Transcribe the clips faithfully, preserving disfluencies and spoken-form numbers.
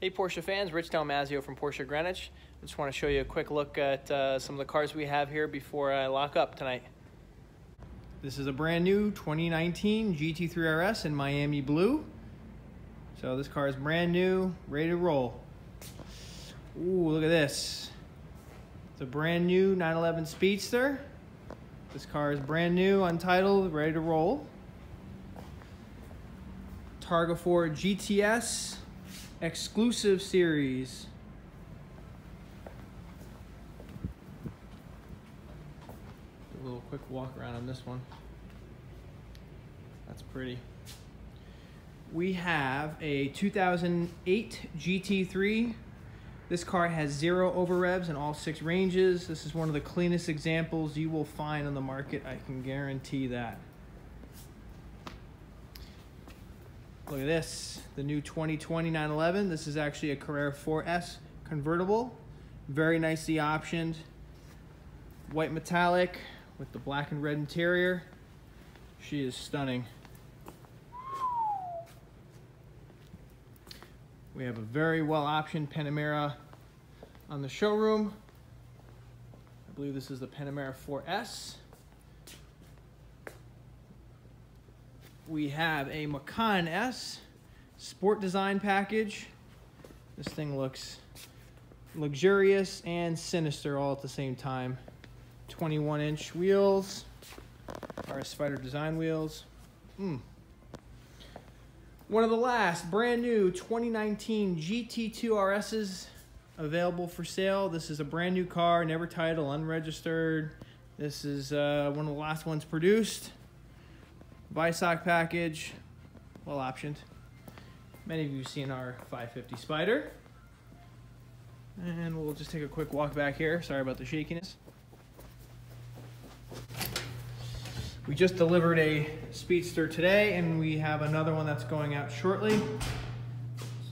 Hey Porsche fans, Rich DelMazio from Porsche Greenwich. I just want to show you a quick look at uh, some of the cars we have here before I lock up tonight. This is a brand new twenty nineteen G T three R S in Miami Blue. So this car is brand new, ready to roll. Ooh, look at this. It's a brand new nine eleven Speedster. This car is brand new, untitled, ready to roll. Targa four G T S. Exclusive series. Do a little quick walk around on this one. That's pretty. We have a two thousand eight G T three. This car has zero over revs in all six ranges. This is one of the cleanest examples you will find on the market. I can guarantee that. Look at this, the new twenty twenty nine eleven. This is actually a Carrera four S convertible. Very nicely optioned. White metallic with the black and red interior. She is stunning. We have a very well optioned Panamera on the showroom. I believe this is the Panamera four S. We have a Macan S sport design package. This thing looks luxurious and sinister all at the same time. twenty-one inch wheels, R S Spider design wheels. Mm. One of the last brand new twenty nineteen G T two R Ss available for sale. This is a brand new car, never titled, unregistered. This is uh, one of the last ones produced. Bisock package, well optioned. Many of you have seen our five fifty Spyder. And we'll just take a quick walk back here. Sorry about the shakiness. We just delivered a Speedster today, and we have another one that's going out shortly.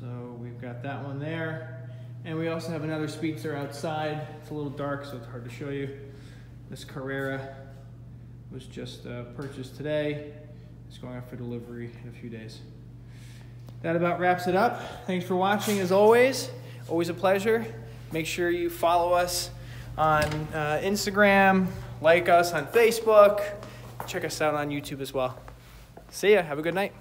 So we've got that one there. And we also have another Speedster outside. It's a little dark, so it's hard to show you. This Carrera was just uh, purchased today. It's going out for delivery in a few days. That about wraps it up. Thanks for watching as always. Always a pleasure. Make sure you follow us on uh, Instagram, like us on Facebook, check us out on YouTube as well. See ya, have a good night.